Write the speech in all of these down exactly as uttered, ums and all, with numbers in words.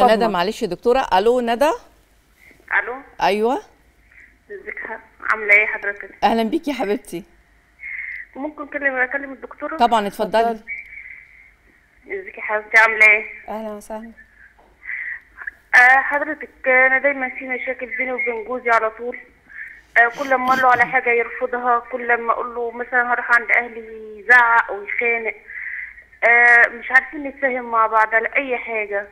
معانا ندى. معلش يا دكتوره. الو ندى. الو. ايوه. ازيك عامله ايه حضرتك؟ اهلا بيكي يا حبيبتي. ممكن اكلم اكلم الدكتوره؟ طبعا اتفضلي. ازيك يا حبيبتي عامله ايه؟ اهلا وسهلا. أه حضرتك انا دايما في مشاكل بيني وبين جوزي على طول. أه كل ما اقول له على حاجه يرفضها، كل ما اقول له مثلا هروح عند اهلي يزعق ويخانق. أه مش عارفين نتفاهم مع بعض على اي حاجه،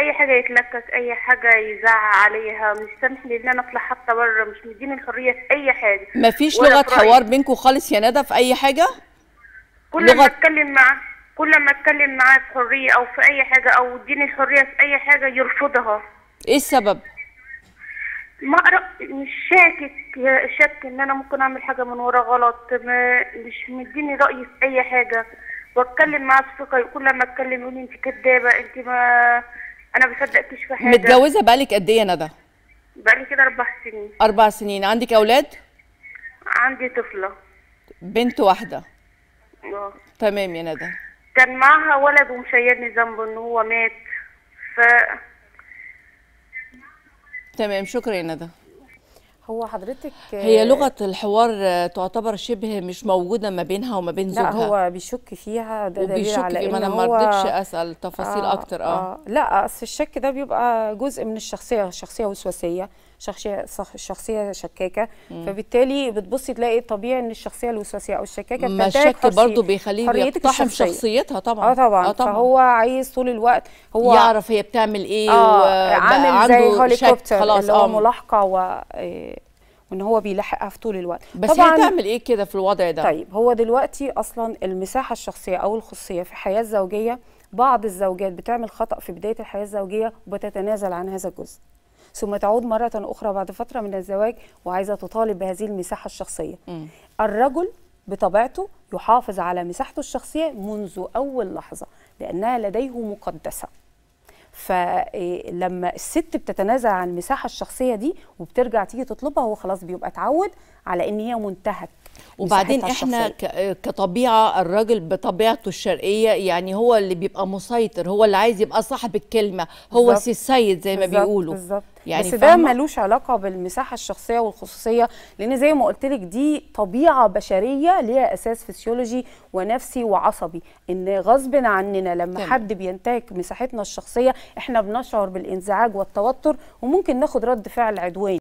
اي حاجه يتلكك، اي حاجه يزعق عليها، مش سامحني ان انا اطلع حتى بره، مش مديني الحريه في اي حاجه. مفيش لغه حوار بينكم خالص يا ندى في اي حاجه؟ كل لغة... ما اتكلم معاه كل ما اتكلم معاه في حريه او في اي حاجه او اديني الحريه في اي حاجه يرفضها. ايه السبب؟ ما أقرأ، مش شاكك شك ان انا ممكن اعمل حاجه من وراه غلط، مش مديني رايي في اي حاجه، واتكلم معاه بثقه. كل ما اتكلم يقول لي انت كدابه، انت ما انا ما بصدقكيش في حاجه. متجوزه بقالك قد ايه يا ندى؟ بقالي كده اربع سنين. اربع سنين. عندك اولاد؟ عندي طفله بنت واحده. اه تمام يا ندى. كان معاها ولد ومشيلني ذنبه ان هو مات. ف تمام، شكرا يا ندى. هو حضرتك هي لغه الحوار تعتبر شبه مش موجوده ما بينها وما بين زوجها. لا هو بيشك فيها، ده دليل على ان هو انا ما رضيتش اسال تفاصيل آه اكتر. اه, آه لا اصل الشك ده بيبقى جزء من الشخصيه، شخصيه وسواسيه، شخصيه شخصيه شكاكه. م. فبالتالي بتبصي تلاقي طبيعي ان الشخصيه الوسواسيه او الشكاكه ما الشك برضه بيخليه يقتحم شخصيتها طبعا. اه طبعا. آه طبعا. فهو عايز طول الوقت هو يعرف هي بتعمل ايه. آه عامل زي هليكوبتر اللي هو ملاحقه و وان هو بيلحقها في طول الوقت. بس طبعا هي تعمل ايه كده في الوضع ده؟ طيب هو دلوقتي اصلا المساحه الشخصيه او الخصوصيه في الحياه الزوجيه، بعض الزوجات بتعمل خطأ في بدايه الحياه الزوجيه وبتتنازل عن هذا الجزء، ثم تعود مره اخرى بعد فتره من الزواج وعايزه تطالب بهذه المساحه الشخصيه. م. الرجل بطبيعته يحافظ على مساحته الشخصيه منذ اول لحظه لانها لديه مقدسه. فلما الست بتتنازل عن المساحه الشخصيه دي وبترجع تيجي تطلبها، هو خلاص بيبقى اتعود على ان هي منتهك. وبعدين احنا كطبيعه الراجل بطبيعته الشرقيه يعني هو اللي بيبقى مسيطر، هو اللي عايز يبقى صاحب الكلمه، هو سي السيد زي ما بيقولوا. بالظبط. يعني بس ده ملوش علاقه بالمساحه الشخصيه والخصوصيه، لان زي ما قلت لك دي طبيعه بشريه ليها اساس فسيولوجي ونفسي وعصبي، ان غصب عننا لما تمام. حد بينتهك مساحتنا الشخصيه احنا بنشعر بالانزعاج والتوتر وممكن ناخد رد فعل عدواني.